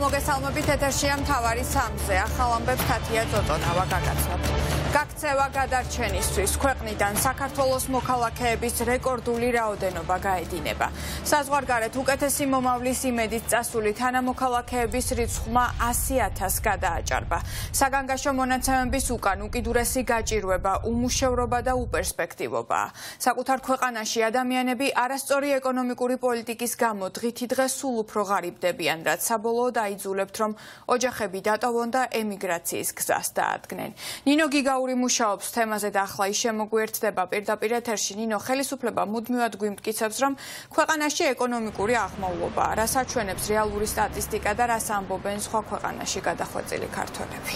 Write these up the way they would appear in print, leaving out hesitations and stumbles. Moghesalmobit ეთერშია მთავარი სამზე ახალ ამბებს თათია ზოტონავა გაგაცნობთ. Გაქცევა გადარჩენისთვის ქვეყნიდან საქართველოს მოქალაქეების რეკორდული რაოდენობა გაედინება. საზღვარგარეთ უკეთესი მომავლის იმედით წასული თანამოქალაქეების რიცხვმა 100,000 გადააჭარბა. საგანგაშო მონაცემების უკან უკიდურესი გაჭირვება, უმუშევრობა და უპერსპექტივობაა. საკუთარ ქვეყანაში ადამიანები არასწორი ეკონომიკური პოლიტიკის გამო დღითი დღე სულ უფრო ღარიბდებიან. რაც საბოლოო დაიძულებთ, რომ ოჯახები დატოვონ და ემიგრაციის გზას დაადგნენ. ნინო გიგაური მუშაობს თემაზე და ახლა ის შემოგვიერთდება პირდაპირ ეთერში. ნინო, ხელისუფლება მუდმივად გვიმტკიცებს, რომ ქვეყანაში ეკონომიკური აღმავლობაა. რას აჩვენებს რეალური სტატისტიკა და რას ამბობენ სხვა ქვეყანაში გადახვეწილი ქართველები?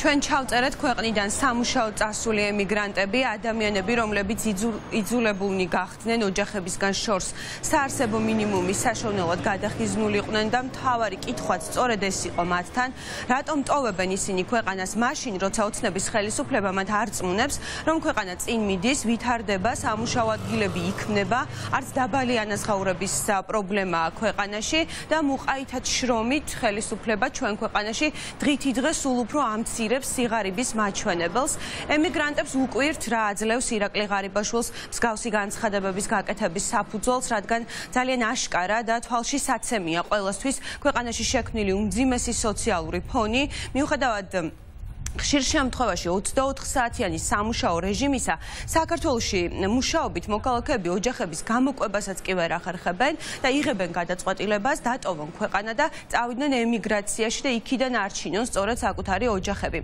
ჩვენ ჩავწერეთ ქვეყნიდან სამუშაოდ წასული ემიგრანტები, ადამიანები, რომლებიც იძულებულნი გახდნენ ოჯახებისგან შორს საარსებო მინიმუმის საშოვნელად გადახიზნულიყვნენ და მთავარი კითხვაც სწორედ ეს იყო მათთან, რატომ ტოვებენ ისინი ქვეყანას მაშინ, როცა ოცნების ხელისუფლება მათ არ წმუნებს, რომ ქვეყანა წინ მიდის, ვითარდება, სამუშაო ადგილები იქმნება, არც დაბალი ანაზღაურების პრობლემაა ქვეყანაში და მუყაითად შრომით ხელისუფლება ჩვენ ქვეყანაში დღითი დღე სულ უფრო ცირებს სიღარიბის მაჩვენებელს, ემიგრანტებს უკვირთ რა აძლევს ირაკლი ღარიბაშვილს მსგავსი განცხადებების გაკეთების საფუძველს, რადგან ძალიან აშკარა და თვალში საცემია ყველასთვის ქვეყანაში შექმნილი უმძიმესი სოციალური ფონი, მიუხედავად ხშირ შემთხვევაში 24 საათიანი სამუშაო რეჟიმისა, საქართველოში მუშაობით მოქალაქეები ოჯახების გამოყვებასაც კი ვერ ახერხებენ და იღებენ გადაწყვეტილებას დატოვონ ქვეყანა და წავიდნენ ემიგრაციაში და იქიდან არჩინონ სწორედ საკუთარი ოჯახები.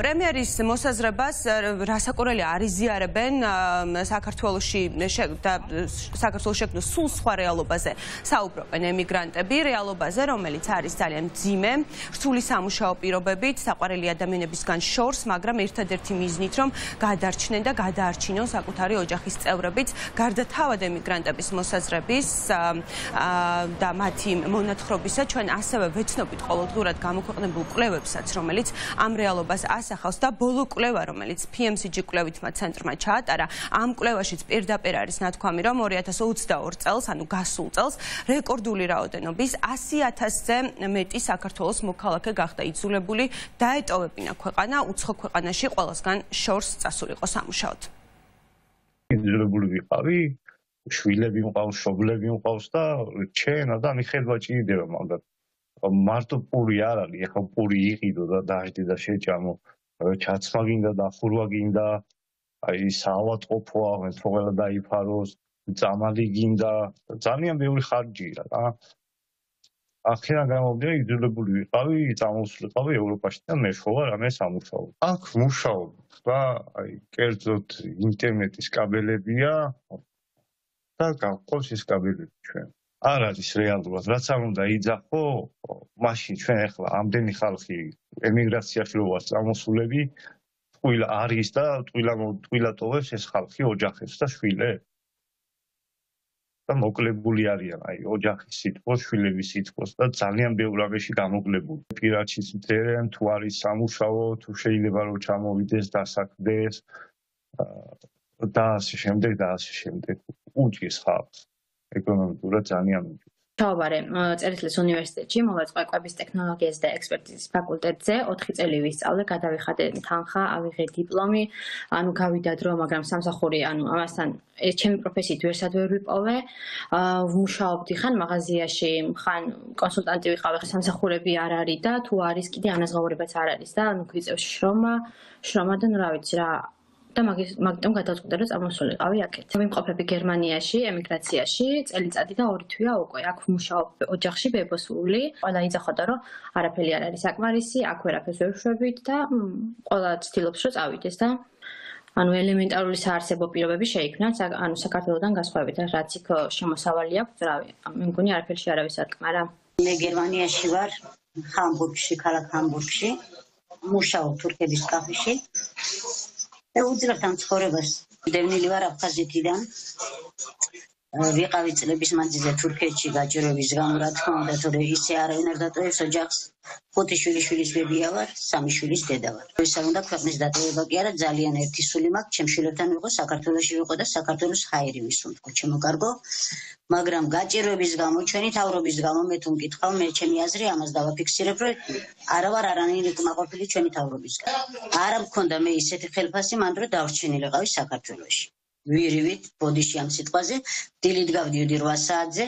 პრემიერის მოსაზრებას რასაკურელი არ იზიარებენ საქართველოში შექმნილ სულ სხვა რეალობაზე საუბრობენ ემიგრანტები, რეალობაზე, რომელიც არის ძალიან მძიმე, რთული სამუშაო პირობებით, საყვარელი ადამიანები ებისგან შორს, მაგრამ ერთადერთი მიზნით, რომ გადარჩნენ და გადაარჩინონ საკუთარი ოჯახის წევრებიც, გარდა თავად ემიგრანტების მოსაზრების და მათი მონათხრობისა, ჩვენ ასევე ვეცნობით ყოველდღურად გამოქვეყნებულ კვლევებსაც, რომელიც ამ რეალობას ასახავს და ბოლო კვლევა, რომელიც PMCG კვლევითმა ცენტრმა ჩაატარა, ამ კვლევაშიც პირდაპირ არის ნათქვამი, რომ 2022 წელს, ანუ გასულ წელს, რეკორდული რაოდენობის 100,000-ზე მეტი საქართველოს მოქალაქე გახდა იძულებული დაეტოვებინა ქვეყანა, უცხო ქვეყანაში ყველასგან შორს წასულიყო სამუშაოდ. იძულებული ვიყავი, შვილები მყავს, შობლები მყავს და ჩენა და მიხელვა ჭირდება, მაგრამ მარტო პური არ არის, ეხლა პური იყიდო და დაжди და შეჭამო, ჩაცმა გინდა, დახურვა გინდა, აი საავადმყოფო აღეთქვა და იფაროს, წამალი გინდა, ძალიან ბევრი ხარჯია და ახლა გამომდინარე იძულებული ვიყავი, წამოვსვლიყავი ევროპაში და მეშოვა რამე სამუშაოდ. აქ მუშაობ და აი კერძოდ ინტერნეტის კაბელებია და გყავს ეს კაბელები ჩვენ. არ არის რეალურად, რაც არ უნდა იძახო, მაშინ ჩვენ ახლა ამდენი ხალხი ემიგრაციაში ვართ წამოსულები, ტყუილა არის და ტყუილა ტოვებს ეს ხალხი ოჯახებს და შვილებს. და მოკლებული არიან, აი ოჯახის სიტყვას, შვილების სიტყვას და ძალიან ბევრ რამეში გამოკლებული. პირაჩის მწერენ, თუ არის სამუშაო, თუ შეიძლება რომ ჩამოვიდეს, დასაქმდეს და ასე შემდეგ და ასე შემდეგ. უჭირს ხალხს ეკონომიკურად ძალიან უჭირს. ჩავაბარე წერეთლის უნივერსიტეტში მოლაწყლეების ტექნოლოგიების და ექსპერტიზის ფაკულტეტზე 4 წელი ვისწავლე, გადავიხადე თანხა, ავიღე დიპლომი, ანუ გავიდადრო, მაგრამ სამსახური, ანუ ამასთან ჩემი პროფესიით ვერსად ვერ ვიპოვე. ვმუშაობდი ხან მაღაზიაში, ხან კონსულტანტი ვიყავი, სამსახურები არ არის და თუ არის კიდე ანაზღაურებაც არ არის და ანუ გვიწევს შრომადან რა ვიცი რა და მაგიტომ გადაწყვიტე, რომ წამოსულიყავი აქეთ. ვიმყოფები გერმანიაში, ემიგრაციაში, წელიწადი და 2 თვეა უკვე. აქ ვმუშაობ ოჯახში ბებოსული. ყველა იძახოდა, რომ არაფერი არ არის საკმარისი, აქ ვერაფერს ვერ ვშვებით და ყველა ცდილობს, რომ წავიდეს და ანუ ელემენტარული საარსებო პირობები შეიქმნათ, ანუ საქართველოსთან განსხვავებით, რაც იქ შემოსავალი აქვს, მე მგონი არაფერში არავის არ კმარა. მე გერმანიაში ვარ, ჰამბურგში, ქალაქ ჰამბურგში, მუშაობ თურქების კაფეში. უძლევთ ამ ცხოვრებას. დევნილი ვარ აფხაზეთიდან. Vicavici le bismatize turkeci găciră vizgam rătcăm de toate iseară energată e sojac poteșulișuliș pe biavar samișuliș te dava. Să unda că ne zdate bagheară zalian e tisulimak chemșuletan ugo sakartoloshi ugo da sakartolus hairi misunt cu chemo cargo magram găciră vizgamu cheni tavro vizgamu metun kitxam me chemi azri amaz dava fixire pro aravar aranini cum aqopili cheni tavro vizgam aram konda me iseti xelfasi mandro davchini leqavi sakartoloshi. Virivit podishi am sitvaze, tilit gavdiudi 8 saatze,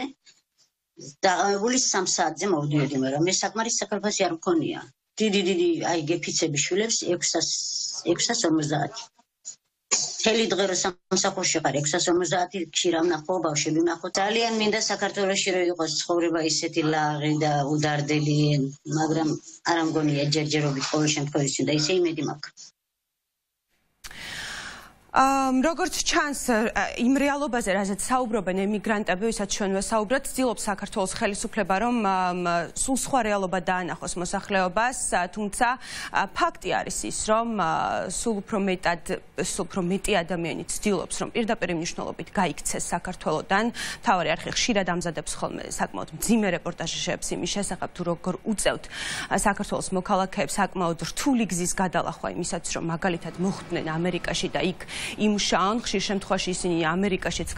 dağamebuli 3 saatze movdiudi mera. Me sakmaris sakarfasi ar mkonia. Didi ay gepitsebe shulebs 650. Teli dğe ro samsakhorshi qar 650 kiram naqo bavsheli naqo. Zalian minda sakartoloshi ro iqos tsxovreba iseti laği da udardeli, magram ar mkonia jerjerobit qol shemtkovis da ise imedi mak. Როგორც ჩანს, იმ რეალობაზე, რაზეც საუბრობენ ემიგრანტები, ვისაც ჩვენვე საუბრობთ, ცდილობს საქართველოს ხელისუფლება, რომ სულ სხვა რეალობა დაანახოს მოსახლეობას, თუმცა ფაქტი არის ის, რომ სულ უფრო მეტი ადამიანი ცდილობს, რომ პირდაპირ მნიშვნელობით გაიქცეს საქართველოდან. მთავარი არხი ხშირად ამზადებს ხოლმე საკმაოდ მძიმე რეპორტაჟებს იმის შესახებ, თუ როგორ უწევთ საქართველოს მოქალაქეებს საკმაოდ რთული გზის გადალახვა იმისაც, რომ მაგალითად მოხვდნენ ამერიკაში და იქ იმუშაონ, ხშირ შემთხვევაში ისინი ამერიკაშიც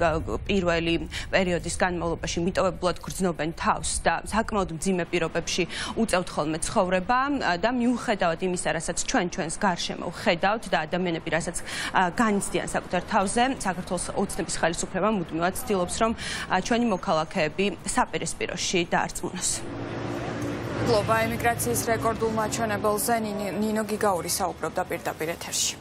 პირველი პერიოდის განმავლობაში მიტოვებლად გრძნობენ თავს და საკმაოდ მძიმე პირობებში უწევთ ხოლმე ცხოვრება და მიუხედავად იმისა, რასაც ჩვენს გარშემო ხედავთ და ადამიანები, რასაც განიცდიან საკუთარ თავზე, საქართველოს ოცნების ხელისუფლება მუდმივად ცდილობს, რომ ჩვენი მოქალაქეები საპირისპიროში დაარწმუნოს. გლობალ ემიგრაციის რეკორდულ მაჩვენებელზე ნინო გიგაური საუბრობდა პირდაპირ ეთერში.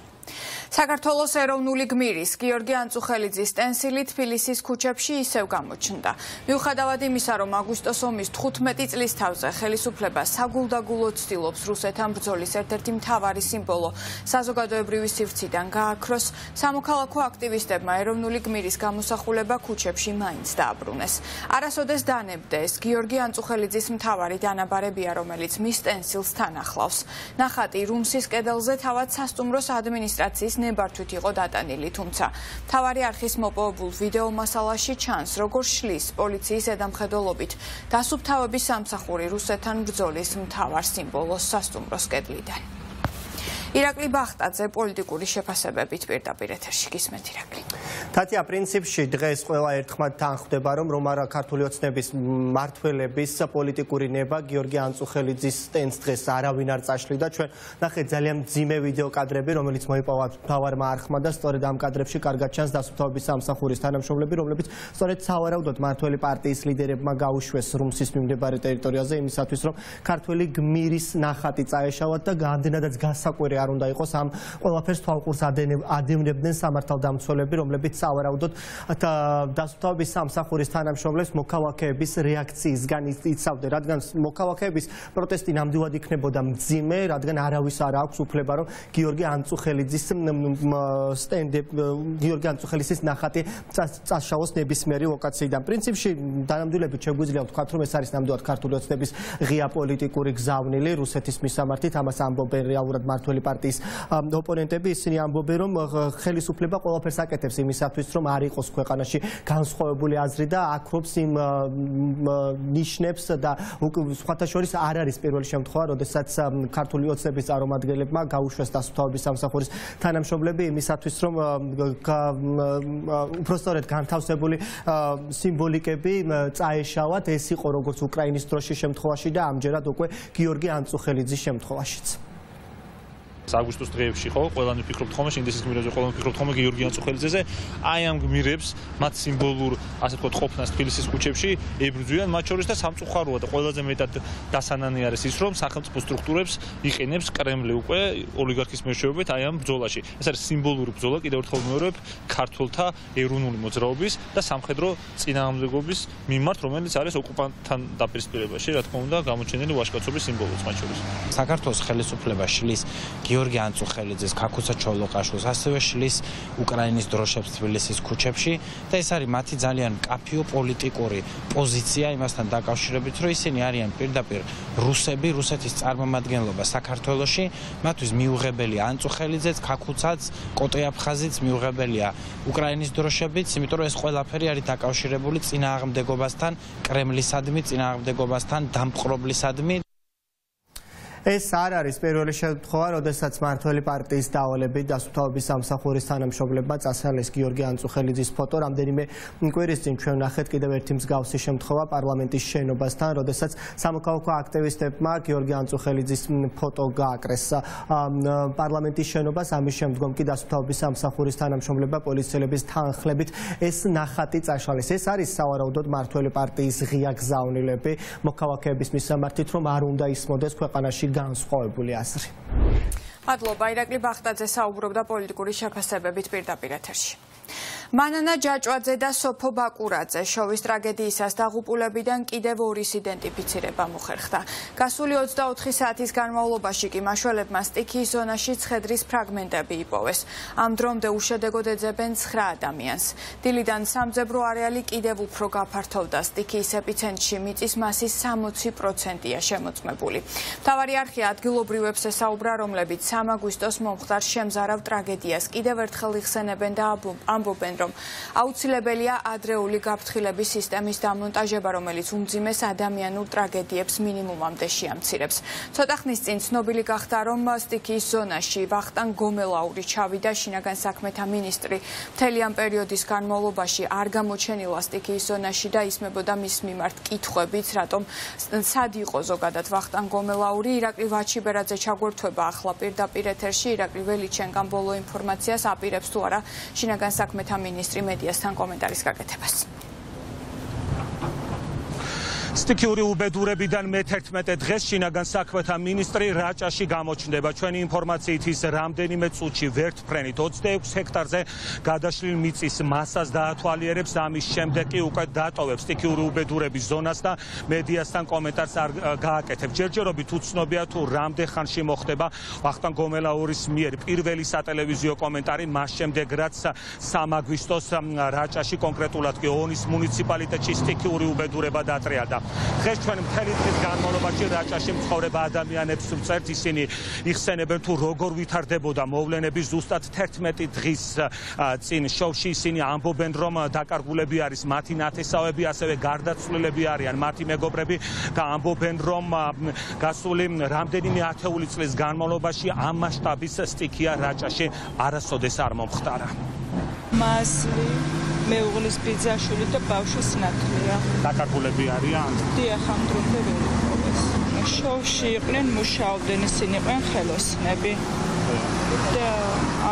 საქართველოს ეროვნული გმირის გიორგი ანწუხელიძის სტენსილი თბილისის ქუჩებში ისევ გამოჩნდა. მიუხედავად იმისა, რომ აგვისტოს ომის 15 წლის თავზე ხელისუფლება საგულდაგულოდ ცდილობს რუსეთთან ბრძოლის ერთ-ერთი მთავარი სიმბოლო საზოგადოებრივი სივრციდან გააქროს, სამოქალაქო აქტივისტებმა ეროვნული გმირის გამოსახულება ქუჩებში მაინც დააბრუნეს. არასოდეს დანებდა ეს გიორგი ანწუხელიძის მთავარი დანაბარებია, რომელიც მის სტენსილს თან ახლავს. ნახატი რუმსის კედელზე თავად სასტუმროს ადმინისტრაციის ნებართვით იყო დატანილი, თუმცა მთავარი არხის მოპოვებულ ვიდეო მასალაში ჩანს, როგორ შლის პოლიციის ზედამხედველობით დასუფთავების სამსახური რუსეთთან ბრძოლის მთავარ სიმბოლოს სასტუმროს კედლიდან. Ირაკლი ბახტაძე პოლიტიკური შეფასებებით პირდაპირ ეთერში. გისმენთ, ირაკლი. თათია, პრინციპში დღეს ყველა ერთხმად თანხმდება, რომ ქართული ოცნების მართველების პოლიტიკური ნება გიორგი ანწუხელიძის სტენს დღეს არავინ არ წაშლიდა. ჩვენ ნახეთ ძალიან მძიმე ვიდეო კადრები, რომელიც მოიპოვა მთავარმა არხმა და სწორედ ამ კადრებში კარგად ჩანს დასუფთავების სამსახურის თანამშრომლები, რომლებიც სწორედ სავარაუდოდ მართველი პარტიის ლიდერებმა გაუშვეს რუსეთის მიმდებარე ტერიტორიაზე იმისათვის, რომ ქართული გმირის ნახატი წაეშავათ და გამდენადაც გასაკვირი არ უნდა იყოს ამ ყველაფერს თვალყურს ადევნებდნენ სამართალდამცველები, რომლებიც სავარაუდოდ დასუფთავების სამსახურის თანამშრომლებს მოქალაქეების რეაქციისგან იცავდნენ, რადგან მოქალაქეების პროტესტი ნამდვილად იქნებოდა მძიმე, რადგან არავის არ აქვს უფლება, რომ გიორგი ანწუხელიძის ნახატი წაშალოს ნებისმიერი ლოკაციიდან. პრინციპში დანამდვილებით შეგვიძლია ვთქვათ, რომ ეს არის ნამდვილად ქართული ოცნების ღია პოლიტიკური გზავნილი რუსეთის მისამართით. ამას ამბობენ რეალურად მართველი პარტიის ოპონენტები, ისინი ამბობენ, რომ ხელისუფლება ყველაფერს აკეთებს იმისათვის, რომ არ იყოს ქვეყანაში განსხვავებული აზრი და აკრობს იმ ნიშნებს და სხვათა შორის არ არის პირველი შემთხვევა, როდესაც ქართული ოცნების წარმომადგენლებმა გაუშვეს დასუფთავების სამსახურის თანამშრომლები იმისათვის, რომ უბრალოდ განთავსებული სიმბოლიკები წაეშავათ. ეს იყო როგორც უკრაინის დროშის შემთხვევაში და ამჯერად უკვე გიორგი ანწუხელიძის შემთხვევაშიც. Augustul treizeci, când picrul Thomas, în decis gmireze, când picrul Thomas, Georgian Tsukhelidzeze, am gmirebs, mat simbolul, așa că topna Tbilisis kuchebshi, ebruduyan, maciorista samtsu kharuat, când zeme dat dasanani aresisrom, sakhams po strukturebs, ikhenebs Kremli uqve oligarkis mesheobet, am bzolashi. Ez aris simboluri bzola, qide ortkhomoreb, kartvolta erunuli mozraobis da samkhedro tsinamdegobis mimart, romelits aris okupanttan dapirspirebashi, ra tkma უნდა გამოჩენილი ვაშკაცობის სიმბოლოც მაჩორის. საქართველოს ხელისუფლება შლის Gheorghe Anțuhelidzes, Kakusa Çolokashvili, ასევე შლის უკრაინის დროშებს თბილისის ქუჩებში და ეს არის მათი ძალიან კაფიო პოლიტიკური პოზიცია იმასთან დაკავშირებით, რომ ისინი არიან პირდაპირ რუსები, რუსეთის წარმომადგენლობა საქართველოში, მათთვის მიუღებელი ანწუხელიძეც, ქაკუცაც, კოტეაფხაზიც მიუღებელია უკრაინის დროშებიც, იმიტომ რომ ეს ყველაფერი არის დაკავშირებული წინააღმდეგობასთან, კრემლისადმი, წინააღმდეგობასთან, დამპყრობლისადმი. ეს არ არის პირველი შემთხვევა, როდესაც მმართველი პარტიის დავალებით დასუფთავების სამსახურის თანამშრომლებმა წასალეს გიორგი ანწუხელიძის ფოტო. რამდენიმე კვირის წინ ჩვენ ნახეთ კიდევ ერთი მსგავსი შემთხვევა პარლამენტის შენობასთან, როდესაც სამოქალაქო აქტივისტებმა გიორგი ანწუხელიძის ფოტო გააკრეს პარლამენტის შენობას. ამის შემდგომ კი დასუფთავების სამსახურის თანამშრომლებმა პოლიციელების თანხლებით ეს ნახატი წაშალეს. ეს არის სავარაუდოდ მმართველი პარტიის ღია გზავნილები მოქალაქეების მისამართით, რომ არ უნდა ისმოდეს ქვეყანაში განსხვავებული აზრი. Adlo Bayraqli Baxtadze საუბრობდა პოლიტიკური შეფასებებით პირდაპირ ეთერში. მანანა ჯაჭვაძე და სოფო ბაკურაძე შოვის ტრაგედიისას დაღუპულებიდან კიდევ ორის იდენტიფიცირება მოხერხდა. Გასული 24 საათის განმავლობაში კი მაშველებმა სტიქიის ზონაში ცხედრის ფრაგმენტები იპოვეს. Ამ დრომდე უშედეგოდ ეძებენ 9 ადამიანს. დილიდან სამძებრო არეალი კიდევ უფრო გაფართოვდა. Სტიქიის ეპიცენტრში მიწის მასის 60%-ია შემოწმებული. მთავარი არხი ადგილობრივებს ესაუბრა, რომლებიც 3 აგვისტოს მომხდარ შემზარავ ტრაგედიას კიდევ ერთხელ იხსენებენ და ამბობენ, რომ აუცილებელია ადრეული გაფრთხილების სისტემის დამონტაჟება, რომელიც უმძიმეს ადამიანურ ტრაგედიებს მინიმუმამდე შეამცირებს. Ცოტა ხნის წინ ცნობილი გახდა, რომ სტიქიის ზონაში ვახტანგ გომელაური ჩავიდა, შინაგან საქმეთა მინისტრი. Მთელი ამ პერიოდის განმავლობაში არ გამოჩენილა სტიქიის ზონაში და ისმებოდა მის მიმართ კითხვებიც, რატომ სად იყო ზოგადად ვახტანგ გომელაური. ირაკლი ვაჩიბერაძე ჩაგვერთვება ახლა პირდაპირ ეთერში. ირაკლი ველიჩენგან ბოლო ინფორმაციას აპირებს თუ არა შინაგან საქმეთა მინისტრი მედიასთან კომენტარის გაკეთებას. სტიქიური უბედურებიდან მე-11 დღეს შინაგან საქმეთა მინისტრი რაჭაში გამოჩნდება. Ჩვენი ინფორმაციით ის რამდენიმე წუთში ვერტფრენით 26 ჰექტარზე გადაშლილ მიწის მასას დაათვალიერებს. ამის შემდეგ კი უკვე დატოვებს სტიქიური უბედურების ზონას და მედიასთან კომენტარს არ გააკეთებს. ჯერჯერობით უცნობია თუ რამდენ ხანში მოხდება ვახტანგ გომელაურის მიერ პირველი სატელევიზიო კომენტარი, მას შემდეგ რაც 3 აგვისტოს რაჭაში, კონკრეტულად კი ონის მუნიციპალიტეტში სტიქიური უბედურება დაატრიალა. Დღეს ჩვენი მთელი დღის განმავლობაში რაჭაში მცხოვრებ ადამიანებს ვწერთ, ისინი იხსენებენ თუ როგორ ვითარდებოდა მოვლენები ზუსტად 11 დღის წინ შოვში. Ისინი ამბობენ, რომ დაკარგულები არის მათი ნათესავები, ასევე გარდაცვლილები არიან მათი მეგობრები და ამბობენ, რომ გასული რამდენიმე ათეული წლის განმავლობაში ამ მასშტაბის სტიქია რაჭაში არასოდეს არ მომხდარა. მასლი მეუღლის ბიძაშვილი და ბავშვის ნათლია. დაკარგულები არიან? დიახ, ამ დრომდე ვერ იპოვეს. შოვში იყვნენ, მუშაობდნენ, ისინი იყვნენ ხელოსნები. და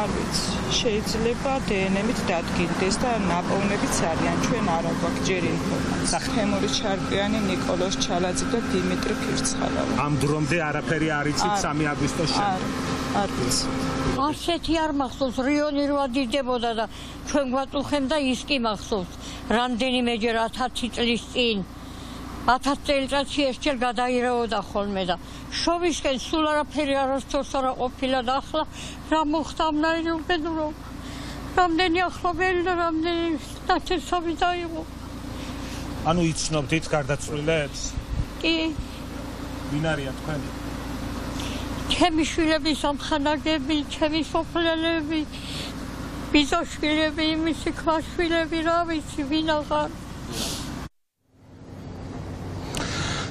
არ ვიცი, შეიძლება დნმ-ით დადგინდეს და ნაპოვნებიც არიან. ჩვენ არ გვაქვს ჯერ ინფორმაცია. თემური ჩარკვიანი, ნიკოლოზ ჩალაძე და დიმიტრი ფირცხალავი. ამ დრომდე არაფერი არ იცით 3 აგვისტოს შემდეგ? არ ვიცი. ასეთი არ მახსოვს, რიონი რო ადიდებოდა და ჩვენ გვაწუხემ და ის კი მახსოვს. რამდენიმეჯერ 10 წლის წინ 10 წელიწადში ერთჯერ გადაირეოდა ხოლმე და შოვისკენ სულ არაფერი არასდროს არ ყოფილა და ახლა რა მოხდა ამნაირი უბედურება. რამდენი ახლობელი და რამდენი ნათესავი დაიღო. ანუ იცნობდით გარდაცვლილებს? კი. ვინ არიან თქვენი? ჩემი შვილები, სამხანაგები, ჩემი სოფლელები, ბიძაშვილები, მისი ქალიშვილები, რა ვიცი, ვინ აღარ.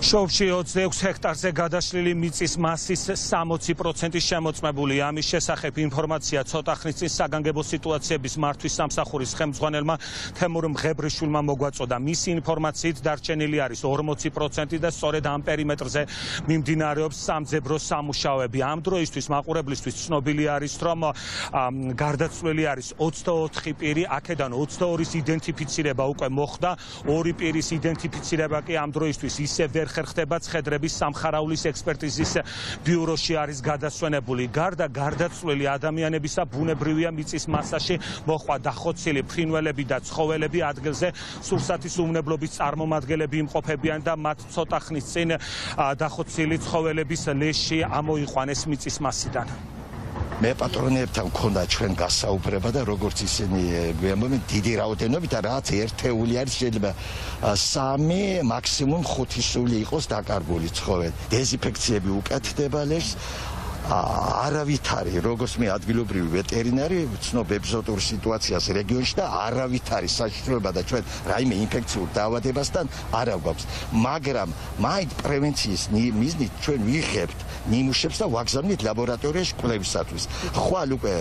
შოვში 26 ჰექტარზე გადაშლილი მიწის მასის 60% შემოწმებული. ამის შესახებ ინფორმაცია ცოტა ხნის წინ საგანგებო სიტუაციების მართვის სამსახურის ხელმძღვანელმა თემურ მღებრიშვილმა მოგვაწოდა. მისი ინფორმაციით დარჩენილი არის 40% და სწორედ ამ პერიმეტრზე მიმდინარეობს სამძებრო სამუშაოები. ამ დროისთვის მაყურებლისთვის ცნობილი არის, რომ გარდაცვლილი არის 24 პირი, აქედან 22-ის იდენტიფიცირება უკვე მოხდა, 2 პირის იდენტიფიცირება კი ამ დროისთვის ისევ ვერ ხერხდება. ცხედრების სამხარaulis ექსპერტიზის ბიუროში არის გადასვენებული. Გარდა გარდაცვლილი ადამიანებისა, ბუნებრივია მიწის მასაში მოხდა დახოცილი ფრინველები და ცხოველები. ადგილზე სურსათის უმნებლობის წარმომადგენლები იმყოფებიან და მათ ცოტა ხნის წინ დახოცილი ცხოველების ლეში ამოიყვანეს მიწის მასიდან. me patronebtan konda chven gasaubreba da rogorts iseni vemomen didi raodenobit da raats erteuli aris sheleba 3 maksimum 5 isuli iqos dakarguli tsxovet dezinfektsiebi ukatdeba lers aravitari rogors me adgilobrivi veterinari tsnob epizodur situatsias regionshi da aravitari sashishveba da chven raime infektsiur davadebastan ar avgavs magram maid preventsiis miznit chven viqebt nimushebs da vagzamnit laboratorieshi qulebsatvis xval uqe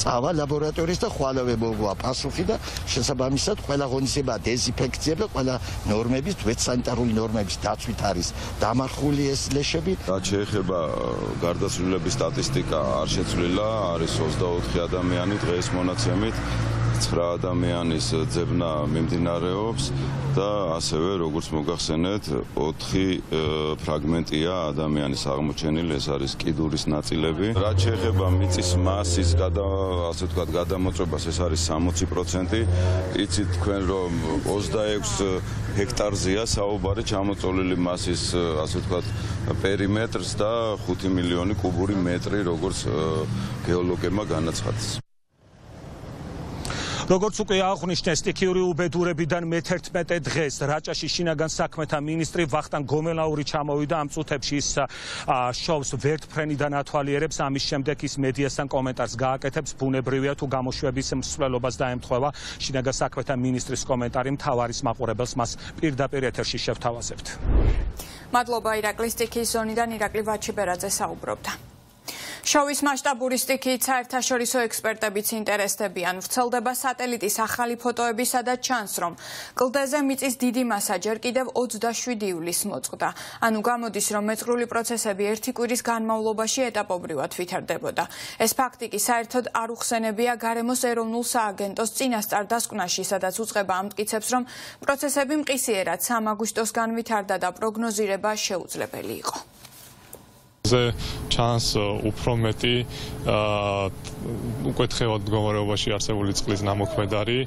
tsava laboratoriesh da xvalave mova pasuqi da shesabamisat qvela qoniseba dezinfektsieb da qvela normebis vetsanitari normebis datsvit aris damarxuli es leshebi ra chexeba gardas statistica ar shetsvlila aris 24 ადამიანი დღეს მონაცემით 9 ადამიანის ძებნა მიმდინარეობს და ასევე როგორც მოგახსენეთ 4 ფრაგმენტია ადამიანის აღმოჩენილი ეს არის კიდურის ნაწილები რაც შეეხება მიწის მასის ასე ვთქვათ გადამოწებას ეს არის 60% იცით თქვენ რომ 26 ჰექტარზეა საუბარი ჩამოწოლილი მასის ასე ვთქვათ პერიმეტრს და 5 მილიონი კუბური მეტრი როგორც გეოლოგებმა განაცხადეს როგორც უკვე აღნიშნეს სტიქიური უბედურებიდან მე-11 დღეს რაჭაში შინაგან საქმეთა მინისტრი ვახტანგ გომელაური ჩამოვიდა ამ წუთებში ის შოუს ვერტფრენიდან ათვალიერებს ამის შემდეგ ის მედიასთან კომენტარს გააკეთებს ბუნებრივია თუ გამოშვების მსვლელობას დაემთხვევა შინაგან საქმეთა მინისტრის კომენტარი მთავარის მაყურებელს მას პირდაპირ ეთერში შევთავაზებთ მადლობა ირაკლის სტიქიის ზონიდან ირაკლი ვაჩიბერაძე საუბრობდა შოვის მასშტაბური სტიქიით საერთაშორისო ექსპერტებიც ინტერესდებიან. Ვრცელდება სატელიტის ახალი ფოტოებისა და ჩანს, რომ კლდეზე მიწის დიდი მასა ჯერ კიდევ 27 ივლისს მოწყდა. Ანუ გამოდის, რომ მეწყრული პროცესები ერთი კვირის განმავლობაში ეტაპობრივად ვითარდებოდა. ეს ფაქტი კი საერთოდ არ უხსენებია გარემოს ეროვნულ სააგენტოს წინასწარ დასკვნაში, სადაც უწყება ამტკიცებს, რომ პროცესები მყისიერად 3 აგვისტოსგან ვითარდა და პროგნოზირება შეუძლებელი იყო. Chans uprometi uqetxevat mdgomareobashi arsevuli წყლის namokhmedari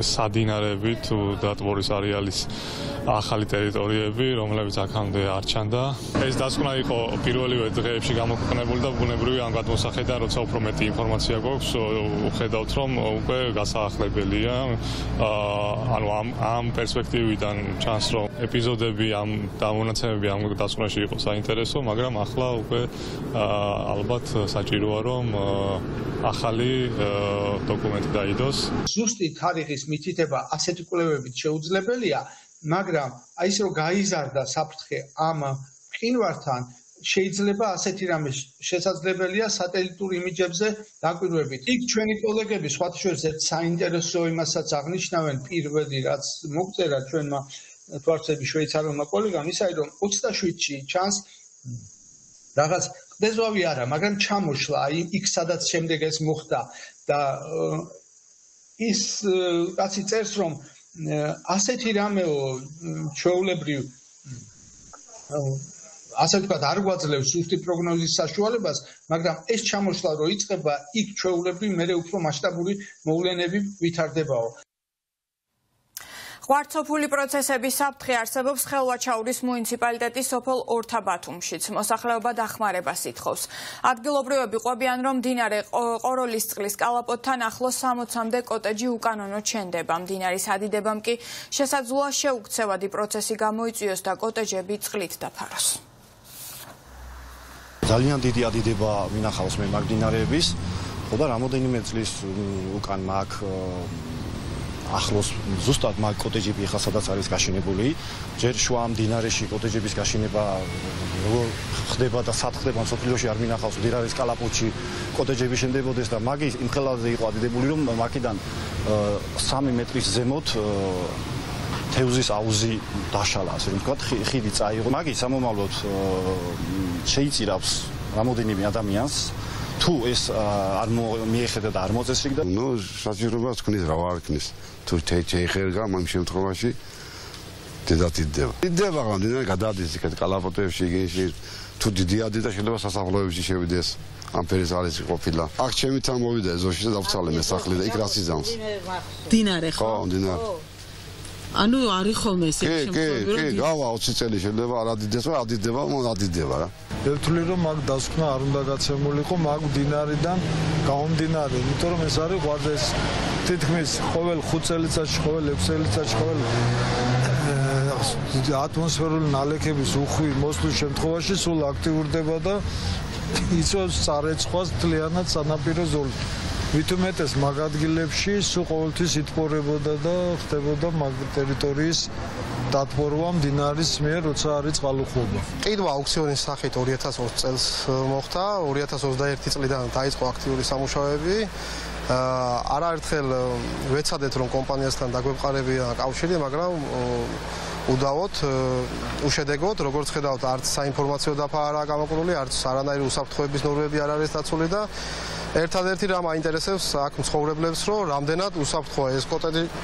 saდინარები თუ დატვორის არეალის ახალი ტერიტორიები, რომლებიც აქამდე არ ჩანდა. ეს დასკვნა იყო პირველივე დღეებში გამოქვეყნებული და ბუნებრივი ამ გადმოსახედიდან, როცა უფრო მეტი ინფორმაცია გვაქვს, ვხედავთ, რომ უკვე გასაახლებელია. ანუ ამ პერსპექტივიდან ჩანს, რომ ეპიზოდები ამ დამონაცემები ამ დასკვნაში იყო საინტერესო, მაგრამ ახლა უკვე ალბათ საჭიროა, რომ ახალი დოკუმენტი დაიდოს. ზუსტი თარიღის მითითება ასეთი კვლევებით შეუძლებელია, მაგრამ აი ეს რომ გაიზარდა საფრთხე ამ მყინვართან, შეიძლება ასეთი რამე შესაძლებელია სატელიტურ იმიჯებზე დაკვირვებით. იქ ჩვენი კოლეგები სხვათაშორის ერთ საინტერესო იმასაც აღნიშნავენ პირველი რაც მოგწერა ჩვენმა თვარცები შვეიცარელმა კოლეგამ ის არის რომ 27-ში ჩანს რაღაც დეზვავი არა, მაგრამ ჩამოშლა აი იქ სადაც შემდეგ ეს მოხდა და ის კაცი წერს რომ ასეთი რამეო ჩვეულებრივ ასე ვთქვათ არ გვაძლევს ზუსტი პროგნოზის საშუალებას, მაგრამ ეს ჩამოშლა რო იწყება, იქ ჩვეულებრივ მერე უფრო მასშტაბური მოვლენები ვითარდებაო. ღვარცოფული პროცესების საფრთხე არსებობს ხელვაჩაურის მუნიციპალიტეტის სოფელ ორთაბათუმშიც. მოსახლეობა დახმარებას ითხოვს. ადგილობრივები ყვებიან, რომ მდინარე ყოროლის წყლის კალაპოტთან ახლოს 60-მდე კოტეჯი უკანონოდ ჩნდება. მდინარის ადიდებამ კი შესაძლოა შეუქცევადი პროცესი გამოიწვიოს და კოტეჯები წყლით დაფაროს. ძალიან დიდი ადიდება მინახავს მე მაგ მდინარეების, ხოდა რამოდენიმე წლის უკან მაგ ახლოს ზუსტად მაგ კოტეჯები ხა სადაც არის გაშენებული. ჯერ შუა მდინარეში კოტეჯების გაშენება როგორ ხდება და სად ხდება, სოფლიოში არ მინახავს მდინარის კალაპოტში კოტეჯები შენდებოდეს და მაგი იმ ხელაზე იყო ადიდებული, რომ მაგიდან 3 მეტრის ზემოთ თევზის აუზი დაშალა, ასე ვთქვათ, ხიდი წაიღო. მაგი სამომავლოდ შეიწირავს რამოდენიმე ადამიანს. Tu es მიეხედა და არ მოწესრიგდა. ნუ საჭიროა თქვით რა ვარქნის. თუ შეიხერგა ამ შემთხვევაში დედატიდება. იდება რამდენიმე გადადის იქეთ კალაპოტებში, იგენში თუ დიდი ადება შეიძლება სასახლეებში შევიდეს. ამ ფერის არის ყოფილა. აქ ჩემი თან მოვიდა ზოში და დავცალე მესახლე და იქ რას იზამს. დინარე ხო? ხო, დინარე. ანუ არის ხოლმე ეს შემთხვევა. კი, გავა 20 წელი შეიძლება არ ადიდეს, რა ადიდება, მო ადიდება რა. Eltuli rom ag daskhna arunda gatsemuli qo mag dinaridan gaomdinari. Იმიტომ რომ ეს არის ყველაზე თითქმის ყოველ 5 წელიწადში, ყოველ 6 წელიწადში, ყოველ ატმოსფერული ნალექების უხვი მოსვლის შემთხვევაში სულ აქტიურდება და იწვევს წარეცხას მთლიანად სანაპირო ზოლში. Მით უმეტეს მაგ ადგილებში სულ ყოველთვის იტბორებოდა და ხდებოდა მაგ ტერიტორიის დათბორვა მდინარის მიერ, როცა არის წყალუხვობა. Კიდევ აუქციონის სახით 2020 წელს მოხდა, 2021 წლიდან დაიწყო აქტიური სამუშაოები. არაერთხელ ვეცადეთ, რომ კომპანიასთან დაგვეყარებინა კავშირი, მაგრამ უდავოდ, უშედეგოდ, როგორც ხედავთ, არც საინფორმაციო დაფა არაა გამოყენებული, არც არანაირი უსაფრთხოების ნორმები არ არის დაცული და ერთადერთი რამ აინტერესებს აქ მცხოვრებლებს, რომ რამდენად უსაფრთხოა ეს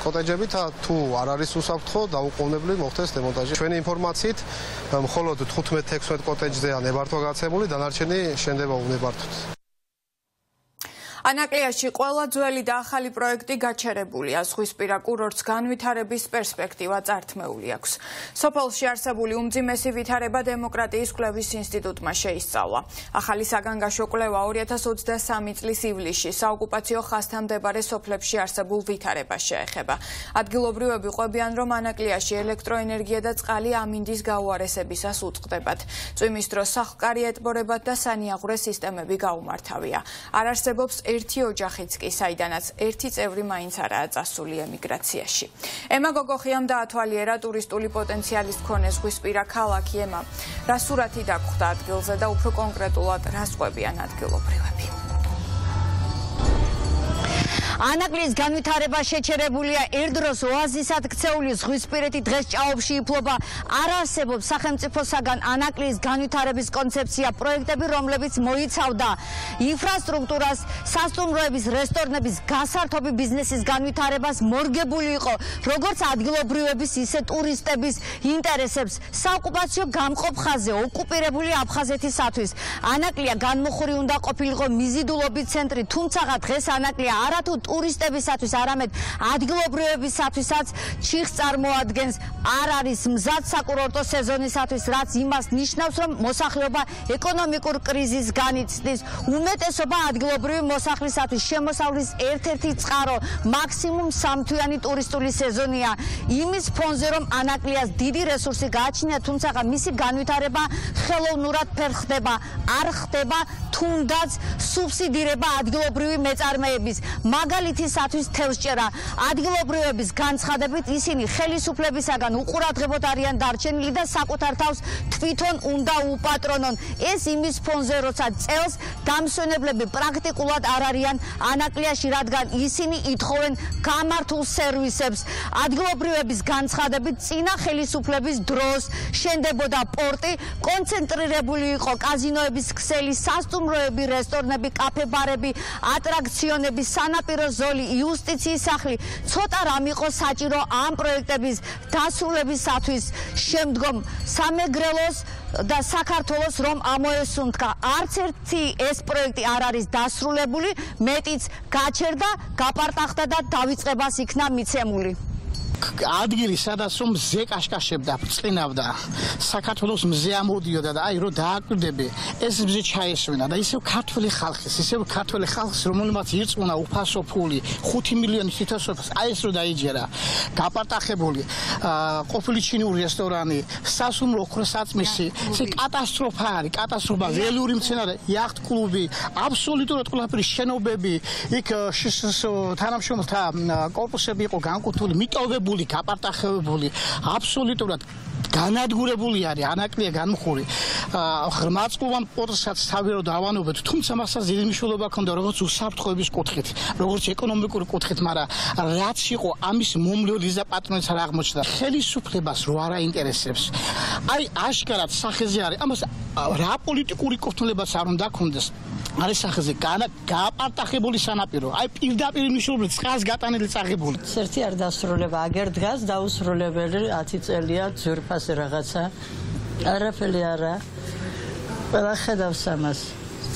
კოტეჯები და თუ არ არის უსაფრთხო, დაუყოვნებლივ მოხდეს დემონტაჟი. Ჩვენი ინფორმაციით, მხოლოდ 15-16 კოტეჯზეა ნებართვა გაცემული, დანარჩენი შენდება უნებართვით. Anakliashi qveladzveli da akhali proyekti gacherebulia, zgvispira kurorts ganvitharebis perspektiva artmeuli akus. Sopolshi arsebuli umdzimesi vithareba demokratiyis qlevis institutma sheistsavla. Akhali sagangasho qleva 2023 წლის ივლისში საოკუპაციო ხასთან მდებარე სოფლებში არსებულ ვითარებას შეეხება. Ადგილობრივები ყვებიან, რომ ანაკლიაში ელექტროენერგია და წყალი ამინდის გაუარესებისას უწყდებათ. Წვიმის დროს სახლკარი ეტბორებათ და სანიაღვრე სისტემები გაუმართავია. არ არსებობს ერთი ოჯახიც კი საიდანაც ერთი წევრი მაინც არაა წასული ემიგრაციაში. ემა გოგოხიამ დაათვალიერა ტურისტული პოტენციალის მქონე ზღვისპირა ქალაქი ემა. რა სურათი დაგხვდა ადგილზე და უფრო კონკრეტულად რას ყვებიან ადგილობრივები. ანაკლის განვითარება შეჩერებულია ერთდროს ოაზისად ქცეული ზღვისპირეთი დღეს ჭაობში იფლობა. არ არსებობს სახელმწიფოსაგან ანაკლის განვითარების კონცეფცია, პროექტები, რომლებიც მოიცავდა ინფრასტრუქტურას, სასტუმროების, რესტორნების გასართობი ბიზნესის განვითარებას მორგებული იყო, როგორც ადგილობრივების, ისე ტურისტების ინტერესებს. საოკუპაციო გამყოფ ხაზზე ოკუპირებული აფხაზეთისათვის ანაკლია განმოხური უნდა ყოფილიყო მიზიდულობის ცენტრი, თუმცა დღეს ანაკლია არათუ ტურისტებისათვის არამედ ადგილობრივებისათვისაც ჩიხს წარმოადგენს. არ არის მზად საკურორტო სეზონისათვის, რაც იმას ნიშნავს, რომ მოსახლეობა ეკონომიკურ კრიზისს განიცდის. უმეტესობა ადგილობრივი მოსახლისათვის შემოსავლის ერთ-ერთი წყარო, მაქსიმუმ 3-თვიანი ტურისტული სეზონია. იმის ფონზე, რომ ანაკლიას დიდი რესურსი გააჩნია, თუმცა მისი განვითარება ხელოვნურად ფერხდება, არ ხდება თუნდაც სუბსიდირება ადგილობრივი მეწარმეების. მაგალითისათვის თევზჭერა ადგილობრივების განცხადებით ისინი ხელისუფლებისაგან უყურადღებოდ არიან დარჩენილი და საკუთარ თავს თვითონ უნდა უპატრონონ. ეს იმის ფონზე, როცა წელს დამსვენებლები პრაქტიკულად არ არიან ანაკლიაში, რადგან ისინი ითხოვენ გამართულ სერვისებს. ადგილობრივების განცხადებით წინა ხელისუფლების დროს შენდებოდა პორტი, კონცენტრირებული იყო კაზინოების ქსელი, სასტუმროები, რესტორნები, კაფე-ბარები, ატრაქციონები, სანაპირო ზოლი, იუსტიციის სახლი. ცოტა რამ იყო საჭირო ამ პროექტების დასრულებისათვის. შემდგომ სამეგრელოს და საქართველოს რომ ამოესუნთქა, არც ერთი ეს პროექტი არ არის დასრულებული, მეტიც გაჩერდა, გაპარტახდა და დავიწყებას იქნა მიცემული. Ადგილი სადაც რომ მზე კაშკაშებდა, წლინავდა, საქართველოს მზე ამოდიოდა და აი რომ დააკვირდები, ეს მზე ჩაესვენა და ისევ ქართული ხალხის, რომელმაც ირწმუნა უფასო ფული 5 მილიონი 500 000, აი ეს რომ დაიჯერა. გაპარტახებული ყოფილი ჩინური რესტორანი, სასუმრო ოქროსაწმისი, ეს კატასტროფა არის, კატასტროფა, ველური მცენარე, იახტ კლუბი, აბსოლუტურად ყველაფერი შენობები, იქ თანამშრომელთა კორპუსები იყო განკუთვნილი, მიტოვებული გაპარტახებული, აბსოლუტურად განადგურებული არის ანაკლია განმხური. ღრმაწყობამ პორტსაც თავი რომ დავანებოთ, თუმცა მასაც დიდი მნიშვნელობა ჰქონდა როგორც უსაფრთხოების კუთხით, როგორც ეკონომიკური კუთხით, მაგრამ რაც იყო ამის მომლეველის და პატრონის არ აღმოჩნდა. ხელისუფლებას რო არ აინტერესებს. აი აშკარად სახეზე არის, ამას რა პოლიტიკური კუთვნილებას არ უნდა ქონდეს. არის სახეზე გააპარტახებული სანაპირო, აი პირდაპირ მნიშვნელობით წყალს გატანილი წაღებული. ერთი არ დასრულება, აგერ დგას დაუსრულებელი 10 წელია ძვირფასი რაღაცა. არაფერი არა. ყველა ხედავს ამას.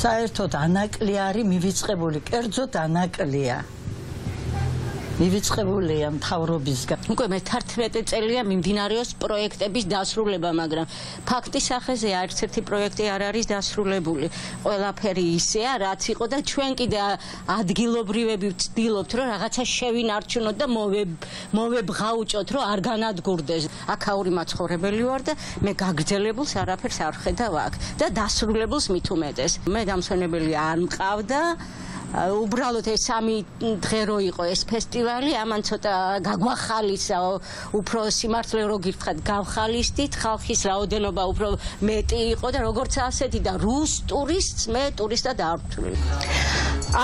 საერთოდ ანაკლია არის მივიწყებული, კერძოდ ანაკლია. მივიწყებული ამ თავრობისგან. Უკვე მე-11 წელია მიმდინარეობს პროექტების დასრულება, მაგრამ ფაქტის ახეზე არც ერთი პროექტი არ არის დასრულებული. Ყველაფერი ისეა, რაც იყო და ჩვენ კიდე ადგილობრივები ვცდილობთ, რომ რაღაცა შევინარჩუნოთ და მოვებღაუჭოთ, რომ არ განადგურდეს. აქაური მაცხოვრებელი ვარ და მე გაგრძელებულს არაფერს არ ხედავ აქ და დასრულებულს მით უმეტეს. მე დამსვენებელი არ მყავდა. Ubralot e sami dreroi, es festivali, aman cota gagvahalisa, upro simartle rogirthat gavhalistit, khalkhis raodenoba upro meti iqo da rogorts aseti da rus turists me turistad artuli.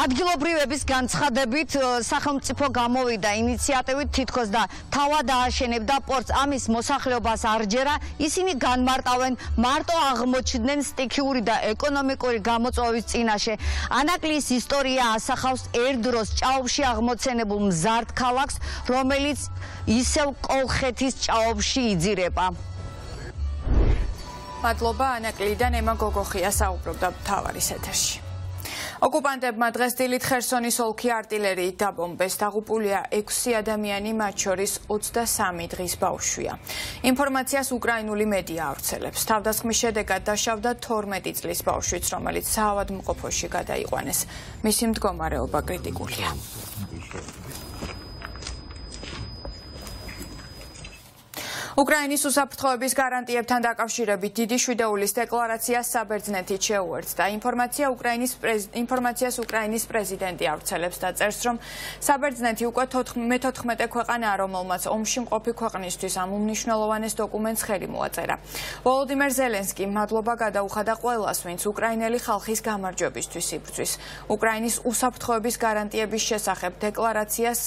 ადგილობრივების განცხადებით სახელმწიფო გამოვიდა ინიციატივით თითქოს და თავად ააშენებდა პორტს. ამის მოსახლეობას არჯერა, ისინი განმარტავენ მარტო აღმოჩნდნენ სტიქიური და ეკონომიკური გამოწვევის წინაშე. ანაკლის ისტორია ასახავს ერთდროს ჭაობში აღმოცენებულ მზარდ ქალაქს, რომელიც ისევ კოლხეთის ჭაობში იძირება. მადლობა ანაკლიდან, ემა გოგოხია საუბრობდა მთავარის ეთერში. Ოკუპანტებმა დღეს დილით ხერსონის ოლქი артиლერიით დაბომბეს. Დაღუპულია 6 ადამიანი, მათ შორის 23 დღის ბავშვია. Ინფორმაციას უკრაინული მედია ავრცელებს. Თავდასხმის შედეგად დაშავდა 12 წლის ბავშვიც, რომელიც საავადმყოფოში გადაიყვანეს. მისი მდგომარეობა კრიტიკულია. Ucraina უსაფრთხოების გარანტიებთან დაკავშირებით დიდი შვიდეულის დეკლარაცია საბერძნეთი შეუერთდა. Ინფორმაციას უკრაინის პრეზიდენტი ავრცელებს და წერს, რომ საბერძნეთი უკვე მე-14 ქვეყანაა, რომელმაც ომში მყოფი ქვეყნისთვის ამ უმნიშვნელოვანეს დოკუმენტს ხელი მოაწერა. ვოლოდიმერ ზელენსკიმ მადლობა გადაუხადა ყველას, ვინც უკრაინელი ხალხის გამარჯვებისთვის იბრძვის. უკრაინის უსაფრთხოების გარანტიების შესახებ დეკლარაციას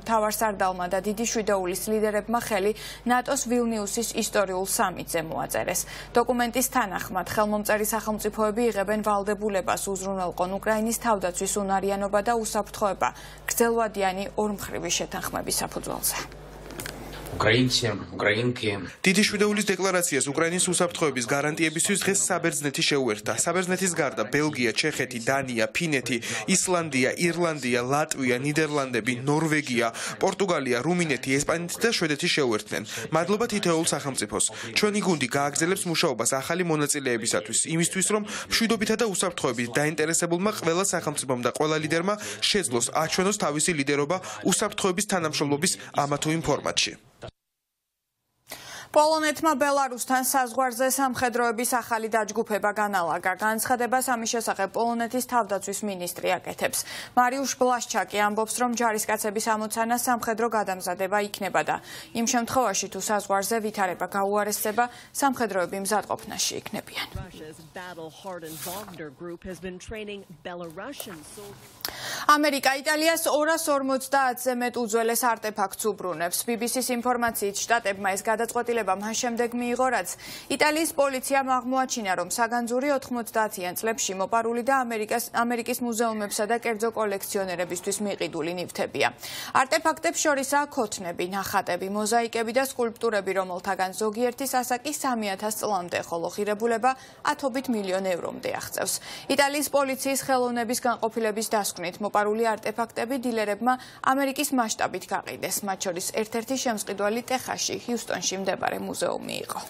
მთავარსარდალმა და დიდი შვიდეულის ლიდერებმა ხელი ნატოს Vilniusის ისტორიულ სამიტზე მოაწერეს. Დოკუმენტის თანახმად ხელმომწერი სახელმწიფოები იღებენ ვალდებულებას უზრუნველყონ უკრაინის თავდაცვის უნარიანობა და უსაფრთხოება გრძელვადიანი ორმხრივი შეთანხმების საფუძველზე. დიდი შვიდეულის დეკლარაციას უკრაინის უსაფრთხოების გარანტიებისთვის დღეს საბერძნეთი შეუერთდა. საბერძნეთის გარდა ბელგია, ჩეხეთი, დანია, ფინეთი, ისლანდია, ირლანდია, ლატვია, ნიდერლანდები, ნორვეგია, პორტუგალია, რუმინეთი, ესპანეთი და შვედეთი შეუერთდნენ. მადლობა თითოეულ სახელმწიფოს. ჩვენი გუნდი გააგრძელებს მუშაობას ახალი მონაწილეებისათვის, იმისთვის, რომ მშვიდობითა და უსაფრთხოებით დაინტერესებულმა ყველა სახელმწიფომ და ყველა ლიდერმა შეძლოს აჩვენოს თავისი ლიდერობა უსაფრთხოების თანამშრომლობის ამა თუ იმ ფორმატში. Polonetma Belarustan საზღვარზე სამხედროების ახალი დაჯგუფება განალაგა. Განცხადებას ამის შესახებ პოლონეთის თავდაცვის მინისტრი აკეთებს. Მარიუშ ბლაშჩაკი ამბობს, რომ ჯარისკაცების ამოცანა სამხედრო გადამზადება იქნება და იმ შემთხვევაში თუ საზღვარზე ვითარება გაუარესდება, სამხედროები მზადყოფნაში იქნებიან. ამერიკა იტალიას 250-ზე მეტ უძველეს არტეფაქტს უბრუნებს. BBC-ის ინფორმაციით შტატებმა ეს გადაწყვეტილება მან შემდეგ მიიღო, რაც იტალიის პოლიციამ აღმოაჩინა, რომ საგანძური 90-იან წლებში მოპარული და ამერიკის მუზეუმებსა და კერძო კოლექციონერებისთვის მიყიდული ნივთებია. არტეფაქტებს შორისაა ქოთნები, ნახატები, მოზაიკები და სკულპტურები, რომელთაგან ზოგიერთის ასაკი 3000 წლამდე, ხოლო ღირებულება 10-ობით მილიონ ევრომდე აღწევს. იტალიის პოლიციის ხელოვნების განყოფილების დასკვნით მოპარული არტეფაქტები დილერებმა ამერიკის მასშტაბით გაყიდეს, მათ შორის ერთ-ერთი შემსყიდველი ტეხასში, ჰიუსტონში მდებარე მუზეუმი იყო.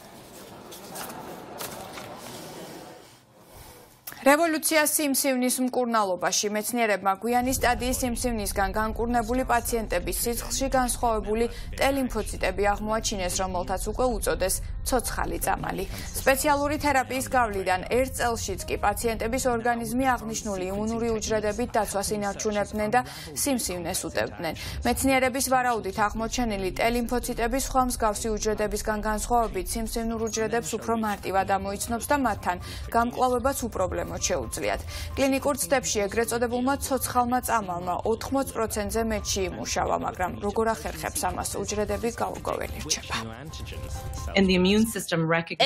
Revoluția სიმსივნის მკურნალობაში მეცნიერებმა გვიანი სტადიის სიმსივნისგან განკურნებული პაციენტების სისხლში განსხვავებული ტელიმფოციტები აღმოაჩინეს, რომელთაც უკვე უწოდეს ცოცხალი წამალი. Სპეციალური თერაპიის გავლიდან ერთ წელშიც კი პაციენტების ორგანიზმი აღნიშნული იმუნური უჯრედებით დაცვას ინარჩუნებდნენ და სიმსივნეს უტევდნენ. მეცნიერების ვარაუდით აღმოჩენილი ტელიმფოციტები სხვა მსგავსი უჯრედებისგან განსხვავებით სიმსივნურ უჯრედებს უფრო მარტივად ამოიცნობს და მათთან გამკლავებაც უპრობლემატურია. შეუძლიათ. კლინიკურ ცდებებში ეგრეთ წოდებულმა ცოცხალმა წამალმა 80%-ზე მეტი იმუშავა, მაგრამ როგორ ახერხებს ამას უჯრედები გაურკვეველი რჩება.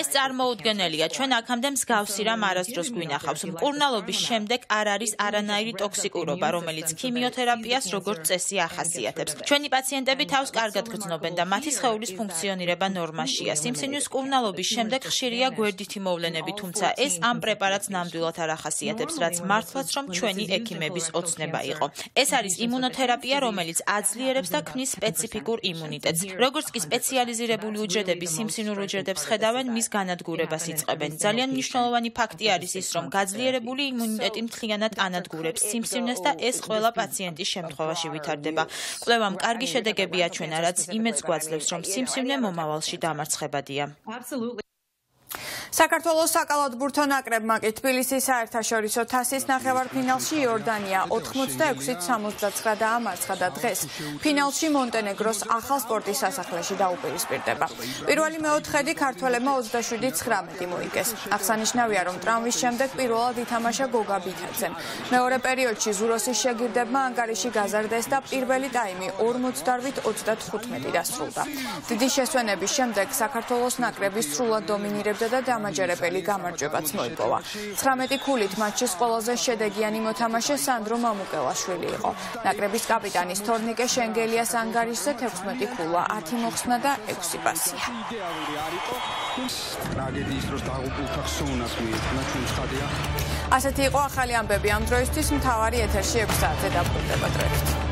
ეს წარმოუდგენელია, ჩვენ აქამდე მსგავსი რამ არასდროს გვინახავს. მკურნალობის შემდეგ არ არის არანაირი ტოქსიკურობა, რომელიც ქიმიოთერაპიას როგორც წესი ახასიათებს. ჩვენი პაციენტები თავს კარგად გრძნობენ და მათი სხეულის ფუნქციონირება ნორმაშია. სიმსივნის მკურნალობის შემდეგ ხშირია გვერდითი მოვლენები, თუმცა ეს ამ პრეპარატს ნამდვილად საავადმყოფოთარახასიათებს, რაც მართლაც რომ ჩვენი ექიმების ოცნება იყო. ეს არის იმუნოთერაპია, რომელიც აძლიერებს და ქმნის სპეციფიკურ იმუნიტეტს. Როგორც კი სპეციალიზირებული უჯრედები სიმსინურ უჯრედებს ხედავენ, მის განადგურებას იწყებენ. ძალიან მნიშვნელოვანი ფაქტი არის ის, რომ გაძლიერებული იმუნიტეტი მთლიანად ანადგურებს სიმსივნეს და ეს ყველა პაციენტის შემთხვევაში ვითარდება. Კვლევამ კარგი შედეგებია ჩვენა, რაც იმედს გვაძლევს, რომ სიმსივნე მომავალში დამარცხებადია. საქართველოს საკალათბურთო ნაკრებმა კი თბილისის საერთაშორისო თასის ნახევარფინალში იორდანია 86-69 დაამარცხა და დღეს ფინალში მონტენეგროს ახალ სპორტის სასახლეში დაუპირისპირდება. პირველი მეოთხედი ქართველებმა 27-19 მოიგეს. აღსანიშნავია, რომ ტრავმის შემდეგ პირველად ითამაშა გოგა ბითაძემ. მეორე პერიოდში ზუროსის შეგირდებმა ანგარიში გაზარდეს და პირველი ტაიმი 58-35 დასრულდა. დიდი შესვენების შემდეგ საქართველოს ნაკრები სრულად დომინირებდა და მაჯერებელი გამარჯვებაც მოიპოვა. 19 ქულით მატჩის ყველაზე შედეგიანი მოთამაშე სანდრო მამუკელაშვილი იყო. ნაკრების კაპიტანის თორნიკე შენგელიას ანგარიშზე 16 ქულა, 10 მოხსნა და 6 პასია. ასეთი იყო ახალი ამბები ამ დროისთვის. მთავარი ეთერში 6 საათზე დაბრუნდება.